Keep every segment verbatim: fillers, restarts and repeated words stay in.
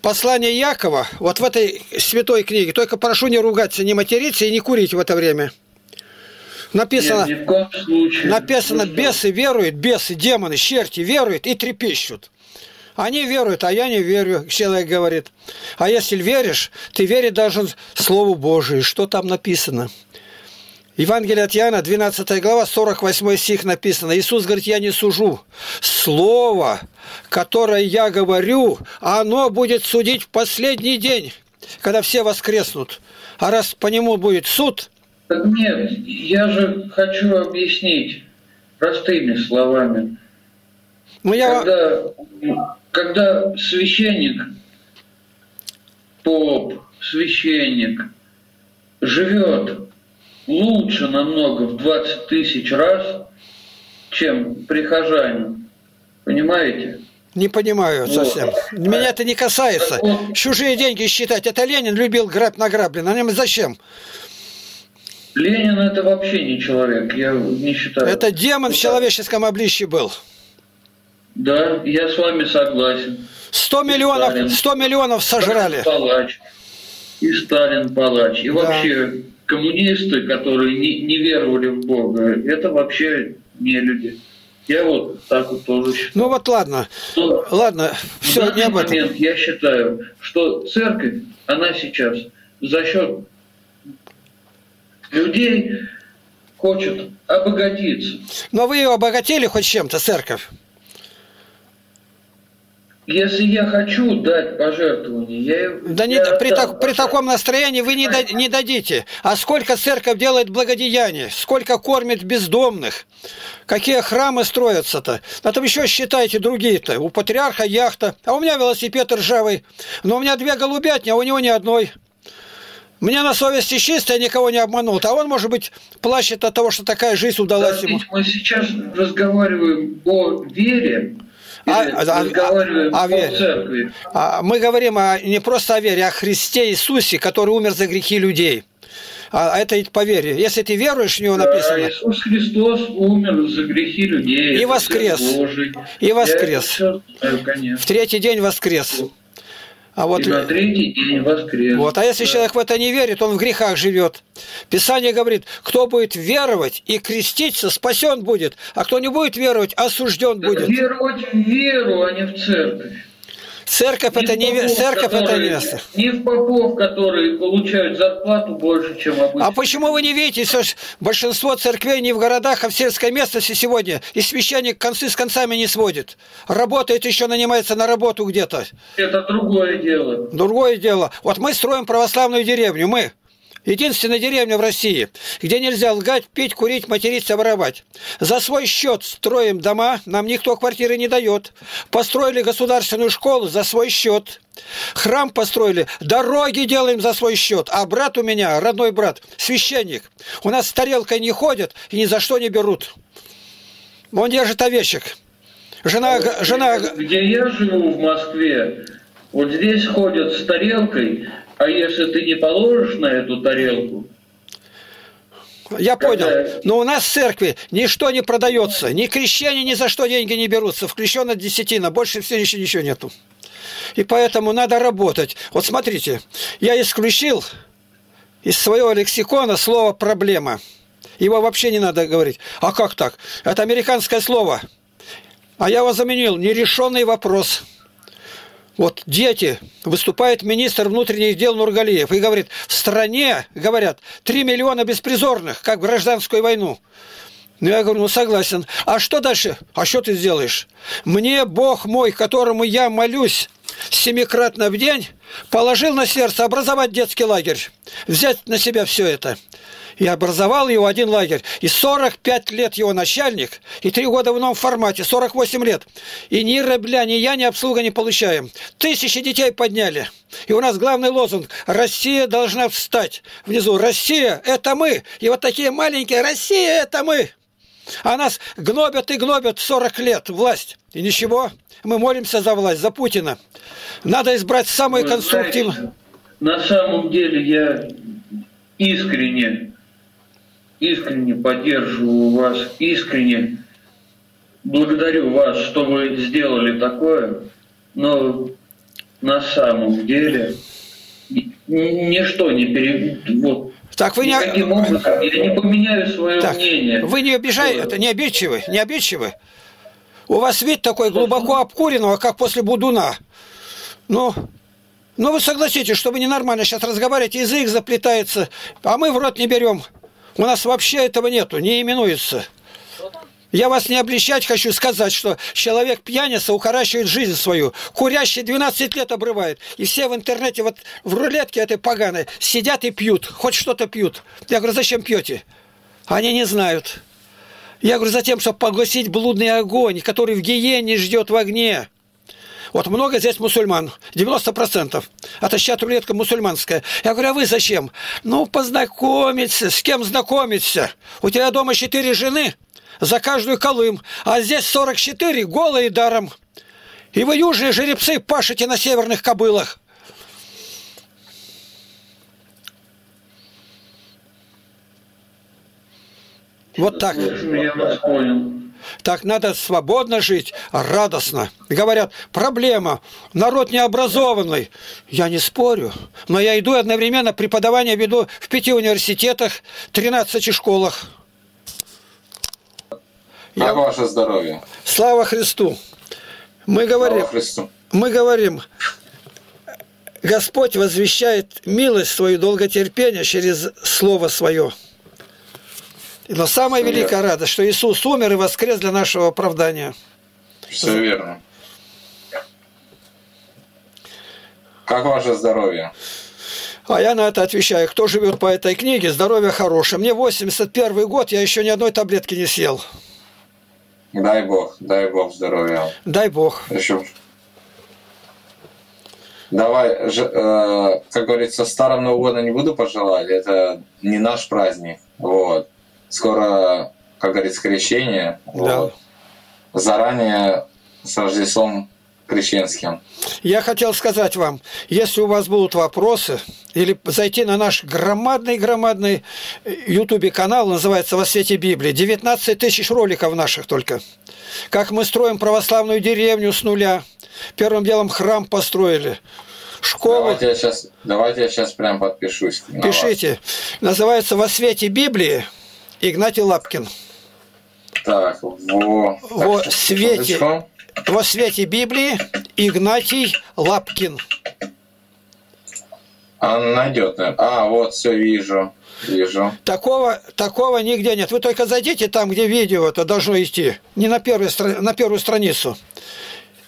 Послание Якова, вот в этой святой книге, только прошу не ругаться, не материться и не курить в это время. Написано, нет, ни в коем случае. Написано, бесы веруют, бесы, демоны, черти веруют и трепещут. Они веруют, а я не верю, человек говорит. А если веришь, ты верить должен Слову Божию, что там написано. Евангелие от Иоанна, двенадцатая глава, сорок восьмой стих написано. Иисус говорит, я не сужу. Слово, которое я говорю, оно будет судить в последний день, когда все воскреснут. А раз по нему будет суд... Так нет, я же хочу объяснить простыми словами. Но когда, я... когда священник, поп, священник живет... лучше намного в двадцать тысяч раз, чем прихожанин. Понимаете? Не понимаю вот. Совсем. Меня это не касается. Вот. Чужие деньги считать. Это Ленин любил грабь награблен. А зачем? Ленин это вообще не человек. Я не считаю. Это демон вот в человеческом обличье был. Да, я с вами согласен. сто миллионов, сто миллионов сожрали. И Сталин, и Сталин палач. И да. Вообще... коммунисты, которые не, не веровали в Бога, это вообще не люди. Я вот так вот тоже считаю. Ну вот ладно. Но ладно, все, не об этом. Я считаю, что церковь, она сейчас за счет людей хочет обогатиться. Но вы ее обогатили хоть чем-то, церковь? Если я хочу дать пожертвование, я... Да не, я при, так, при таком настроении вы не, да, не дадите. А сколько церковь делает благодеяний, сколько кормит бездомных, какие храмы строятся-то. А там еще считайте другие-то. У патриарха яхта, а у меня велосипед ржавый. Но у меня две голубятни, а у него ни одной. Мне на совести чисто, я никого не обманул. А он, может быть, плачет от того, что такая жизнь удалась да, ему. Мы сейчас разговариваем о вере. А, а, а, вере. А, мы говорим о, не просто о вере, а о Христе Иисусе, который умер за грехи людей. А это по вере. Если ты веруешь, в него написано. Да, Иисус Христос умер за грехи людей. И воскрес. И воскрес. Все... Да, в третий день воскрес. А вот, и на третий день воскрес. Вот. А если да. человек в это не верит, он в грехах живет. Писание говорит, кто будет веровать и креститься, спасен будет. А кто не будет веровать, осужден да будет. Веровать в веру, а не в церковь. Церковь не это не попов, церковь которые, это место. Не в попов, которые получают зарплату больше, чем обычно. А почему вы не видите, что большинство церквей не в городах, а в сельской местности сегодня? И священник концы с концами не сводит. Работает еще, нанимается на работу где-то. Это другое дело. Другое дело. Вот мы строим православную деревню. Мы. Единственная деревня в России, где нельзя лгать, пить, курить, материться, воровать. За свой счет строим дома, нам никто квартиры не дает. Построили государственную школу за свой счет. Храм построили, дороги делаем за свой счет. А брат у меня, родной брат, священник, у нас с тарелкой не ходят и ни за что не берут. Он держит овечек. Жена, а жена... Где я живу в Москве, вот здесь ходят с тарелкой... А если ты не положишь на эту тарелку... Я понял. Но у нас в церкви ничто не продается. Ни крещение, ни за что деньги не берутся. Включена десятина. Больше все еще ничего нету. И поэтому надо работать. Вот смотрите. Я исключил из своего лексикона слово «проблема». Его вообще не надо говорить. А как так? Это американское слово. А я его заменил. «Нерешенный вопрос». Вот дети, выступает министр внутренних дел Нургалиев и говорит, в стране, говорят, три миллиона беспризорных, как в гражданскую войну. Ну, я говорю, ну, согласен. А что дальше? А что ты сделаешь? Мне Бог мой, которому я молюсь семикратно в день, положил на сердце образовать детский лагерь, взять на себя все это. И образовал его один лагерь. И сорок пять лет его начальник, и три года в новом формате, сорок восемь лет. И ни рубля, ни я, ни обслуга не получаем. Тысячи детей подняли. И у нас главный лозунг «Россия должна встать». Внизу «Россия – это мы». И вот такие маленькие «Россия – это мы». А нас гнобят и гнобят сорок лет власть. И ничего, мы молимся за власть, за Путина. Надо избрать самый конструктивный. На самом деле я искренне... искренне поддерживаю вас, искренне благодарю вас, что вы сделали такое, но на самом деле ничто не переводит. Вот. Так вы не... Никаким образом я не поменяю свое так, мнение. Вы не обижаете, это не обидчивы, не обидчивы. У вас вид такой глубоко обкуренного, как после Будуна. Ну, ну вы согласитесь, что вы ненормально сейчас разговариваете, язык заплетается, а мы в рот не берем. У нас вообще этого нету, не именуется. Я вас не обличать хочу, сказать, что человек пьяница укорачивает жизнь свою. Курящий двенадцать лет обрывает. И все в интернете вот в рулетке этой поганой сидят и пьют. Хоть что-то пьют. Я говорю, зачем пьете? Они не знают. Я говорю, за тем, чтобы погасить блудный огонь, который в гиене ждет в огне. Вот много здесь мусульман, девяносто процентов. Отощат рулетка мусульманская. Я говорю, а вы зачем? Ну, познакомиться. С кем знакомиться? У тебя дома четыре жены? За каждую колым. А здесь сорок четыре, голые даром. И вы, южные жеребцы, пашете на северных кобылах. Вот так. Я вас понял. Так надо свободно жить, радостно. Говорят, проблема, народ необразованный. Я не спорю, но я иду одновременно, преподавание веду в пяти университетах, тринадцати школах. Я... А ваше здоровье. Слава Христу. Мы говорим, Слава Христу. Мы говорим, Господь возвещает милость свою, долготерпение через Слово Свое. Но самая Все великая верно. радость, что Иисус умер и воскрес для нашего оправдания. Все верно. Как ваше здоровье? А я на это отвечаю. Кто живет по этой книге, здоровье хорошее. Мне восемьдесят первый год, я еще ни одной таблетки не съел. Дай Бог, дай Бог здоровья. Дай Бог. Еще. Давай, ж, э, как говорится, старым Нового года не буду пожелать. Это не наш праздник. Вот. Скоро, как говорится, крещение. Да. Вот. Заранее с Рождеством крещенским. Я хотел сказать вам, если у вас будут вопросы, или зайти на наш громадный-громадный ютуб-канал, называется «Во свете Библии». девятнадцать тысяч роликов наших только. Как мы строим православную деревню с нуля. Первым делом храм построили. Школу. Давайте я сейчас, давайте я сейчас прям подпишусь. Пишите. Вас. Называется «Во свете Библии» Игнатий Лапкин. Так, во... Во так, свете... Что? Во свете Библии Игнатий Лапкин. Он найдет, наверное. А, вот, все, вижу. Вижу. Такого, такого нигде нет. Вы только зайдите там, где видео-то должно идти. Не на первую, на первую страницу.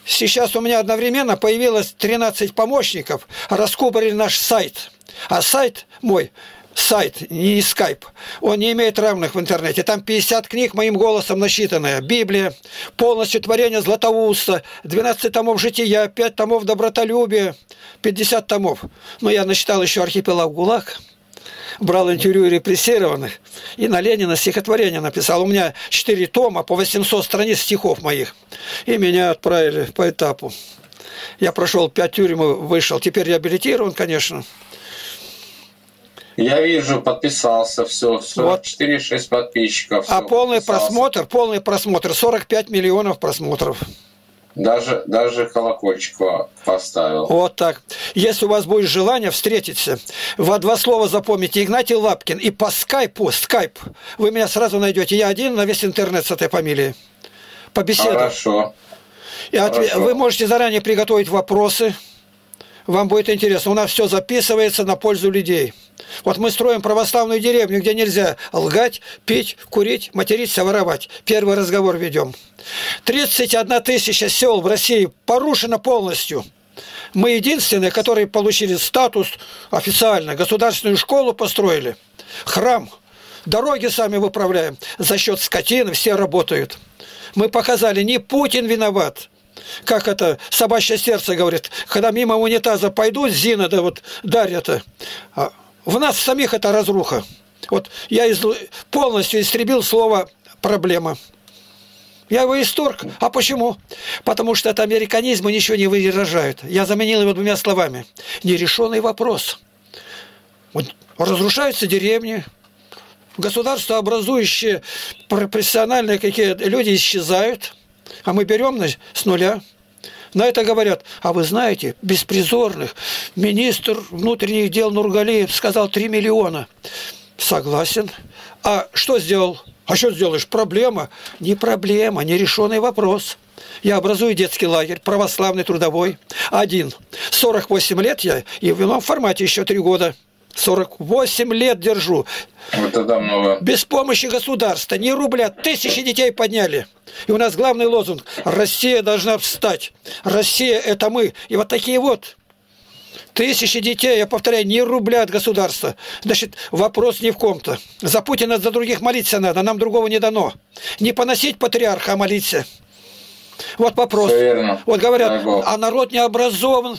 Сейчас у меня одновременно появилось тринадцать помощников. Раскупорили наш сайт. А сайт мой... Сайт, не скайп, он не имеет равных в интернете. Там пятьдесят книг моим голосом насчитанная. Библия, полностью творение Златоуста, двенадцать томов жития, пять томов добротолюбия, пятьдесят томов. Но я насчитал еще «Архипелаг ГУЛАГ», брал интервью репрессированных и на Ленина стихотворение написал. У меня четыре тома по восемьсот страниц стихов моих. И меня отправили по этапу. Я прошел пять тюрем и вышел. Теперь реабилитирован, конечно. Я вижу, подписался, все, вот. четыре-шесть подписчиков. Все, а полный подписался. просмотр, полный просмотр, сорок пять миллионов просмотров. Даже, даже колокольчик поставил. Вот так. Если у вас будет желание встретиться, во два слова запомните, Игнатий Лапкин, и по скайпу, скайп, вы меня сразу найдете. Я один на весь интернет с этой фамилией. Побеседуем. Хорошо. И отве... Хорошо. Вы можете заранее приготовить вопросы. Вам будет интересно. У нас все записывается на пользу людей. Вот мы строим православную деревню, где нельзя лгать, пить, курить, материться, воровать. Первый разговор ведем. тридцать одна тысяча сел в России порушено полностью. Мы единственные, которые получили статус официально. Государственную школу построили, храм, дороги сами выправляем. За счет скотины все работают. Мы показали, не Путин виноват. Как это, собачье сердце говорит, когда мимо унитаза пойду, Зина, да вот Дарья-то. В нас самих это разруха. Вот я из... полностью истребил слово «проблема». Я его исторг. А почему? Потому что это американизмы ничего не выражают. Я заменил его двумя словами. Нерешенный вопрос. Вот разрушаются деревни. Государство образующие, профессиональные какие люди исчезают. А мы берем с нуля. На это говорят, а вы знаете, беспризорных, министр внутренних дел Нургалиев сказал три миллиона. Согласен. А что сделал? А что сделаешь? Проблема. Не проблема, нерешенный вопрос. Я образую детский лагерь, православный, трудовой. Один. сорок восемь лет я, и в ином формате еще три года. сорок восемь лет держу. Это давно. Без помощи государства, ни рубля, тысячи детей подняли. И у нас главный лозунг – Россия должна встать. Россия – это мы. И вот такие вот тысячи детей, я повторяю, ни рубля от государства. Значит, вопрос не в ком-то. За Путина, за других молиться надо, нам другого не дано. Не поносить патриарха, а молиться. Вот вопрос. Вот говорят, а народ не образован.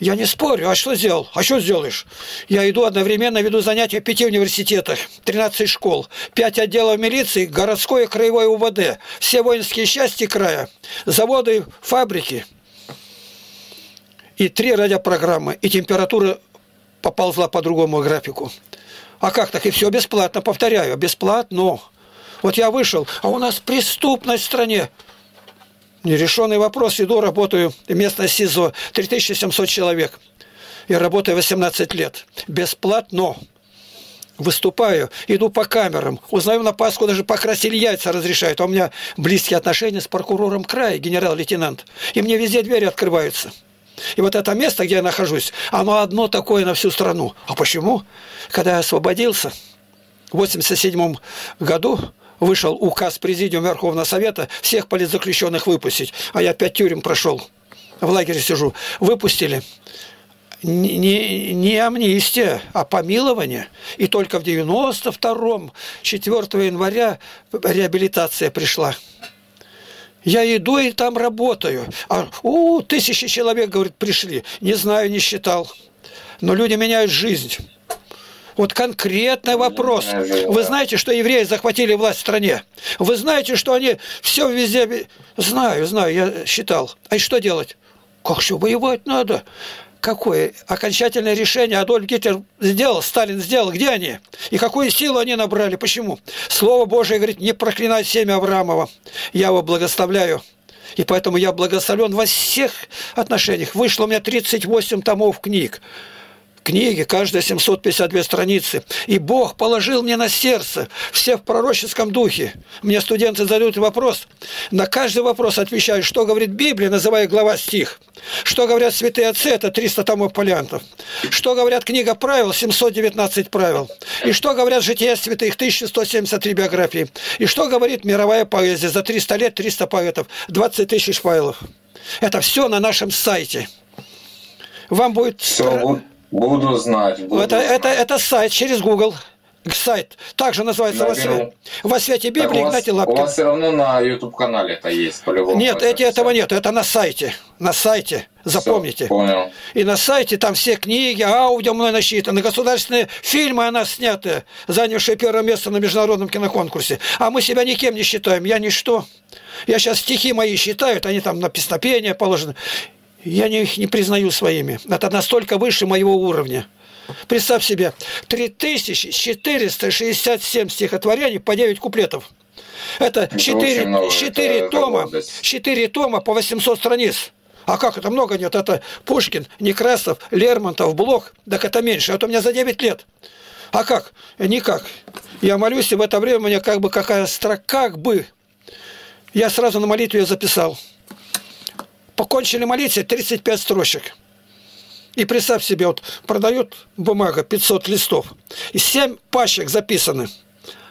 Я не спорю, а что сделал? А что сделаешь? Я иду одновременно, веду занятия в пяти университетах, тринадцати школ, пять отделов милиции, городское и краевое УВД, все воинские части края, заводы, фабрики. И три радиопрограммы, и температура поползла по другому графику. А как так? И все бесплатно, повторяю, бесплатно. Вот я вышел, а у нас преступность в стране. Нерешенный вопрос. Иду, работаю в местное СИЗО. три тысячи семьсот человек. Я работаю восемнадцать лет. Бесплатно. Выступаю. Иду по камерам. Узнаю, на Пасху даже покрасили яйца, разрешают. А у меня близкие отношения с прокурором края, генерал-лейтенант. И мне везде двери открываются. И вот это место, где я нахожусь, оно одно такое на всю страну. А почему? Когда я освободился в восемьдесят седьмом году, вышел указ Президиума Верховного Совета всех политзаключенных выпустить. А я пять тюрем прошел, в лагере сижу. Выпустили не, не, не амнистия, а помилование. И только в девяносто втором, четвёртого января, реабилитация пришла. Я иду и там работаю. А, у, тысячи человек, говорит, пришли. Не знаю, не считал. Но люди меняют жизнь. Вот конкретный вопрос. Вы знаете, что евреи захватили власть в стране? Вы знаете, что они все везде... Знаю, знаю, я считал. А и что делать? Как все, воевать надо? Какое окончательное решение Адольф Гитлер сделал, Сталин сделал? Где они? И какую силу они набрали? Почему? Слово Божие говорит, не проклинай семя Авраамова. Я его благословляю. И поэтому я благословлен во всех отношениях. Вышло у меня тридцать восемь томов книг. Книги, каждая семьсот пятьдесят две страницы. И Бог положил мне на сердце, все в пророческом духе. Мне студенты задают вопрос. На каждый вопрос отвечаю, что говорит Библия, называя глава стих. Что говорят святые отцы, это триста томов палеантов. Что говорят книга правил, семьсот девятнадцать правил. И что говорят жития святых, тысяча сто семьдесят три биографии. И что говорит мировая поэзия, за триста лет триста поэтов, двадцать тысяч файлов. Это все на нашем сайте. Вам будет... Буду знать. Буду это, знать. Это, это сайт через Google. Сайт. Также называется во свете, «Во свете Библии» Игнатий Лапкин. У вас все равно на YouTube-канале это есть, по-любому. Нет, эти, этого нет. Это на сайте. На сайте. Запомните. Все, понял. И на сайте там все книги, аудио мной насчитаны. Государственные фильмы о нас сняты, занявшие первое место на международном киноконкурсе. А мы себя никем не считаем. Я ничто. Я сейчас стихи мои считают, они там на песнопение положены. Я их не признаю своими. Это настолько выше моего уровня. Представь себе, три тысячи четыреста шестьдесят семь стихотворений по девять куплетов. Это четыре, четыре, это, тома, это четыре тома по восемьсот страниц. А как это? Много нет. Это Пушкин, Некрасов, Лермонтов, Блок. Так это меньше. Это у меня за девять лет. А как? Никак. Я молюсь, и в это время у меня как бы какая строка, как бы. Я сразу на молитву ее записал. Покончили молиться, тридцать пять строчек. И представь себе, вот продают бумага пятьсот листов. И семь пачек записаны.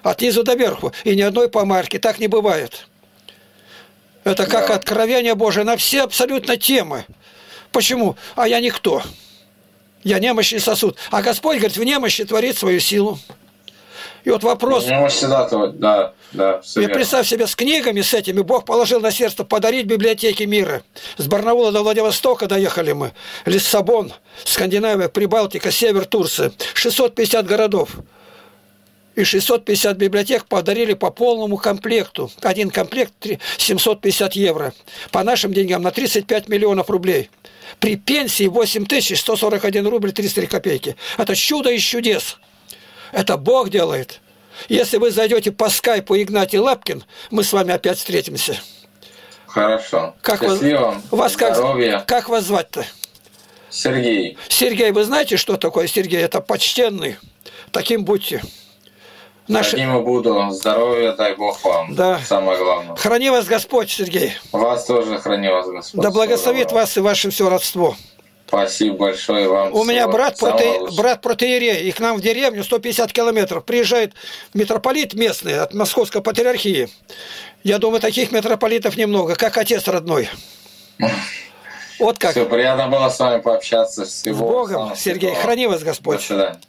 От низу до верху. И ни одной помарки. Так не бывает. Это как да. Откровение Божие на все абсолютно темы. Почему? А я никто. Я немощный сосуд. А Господь, говорит, в немощи творит свою силу. И вот вопрос... Да, да, и представь себе, с книгами, с этими, Бог положил на сердце подарить библиотеки мира. С Барнаула до Владивостока доехали мы. Лиссабон, Скандинавия, Прибалтика, Север, Турция. шестьсот пятьдесят городов. И шестьсот пятьдесят библиотек подарили по полному комплекту. Один комплект семьсот пятьдесят евро. По нашим деньгам на тридцать пять миллионов рублей. При пенсии восемь тысяч сто сорок один рубль тридцать три копейки. Это чудо из чудес. Это Бог делает. Если вы зайдете по скайпу Игнатий Лапкин, мы с вами опять встретимся. Хорошо. Как Счастливо, вас, здоровья. Как, как вас звать-то? Сергей. Сергей, вы знаете, что такое Сергей? Это почтенный. Таким будьте. Наши... Таким и буду. Здоровья, дай Бог вам. Да. Самое главное. Храни вас Господь, Сергей. Вас тоже храни вас Господь. Да благословит Слава. Вас и ваше все родство. Спасибо большое вам. У меня брат, проте... брат протоиерей, и к нам в деревню сто пятьдесят километров приезжает митрополит местный от Московской патриархии. Я думаю, таких митрополитов немного, как отец родной. Вот как. Все, приятно было с вами пообщаться. Всего с Богом, Сергей, храни вас Господь. До свидания.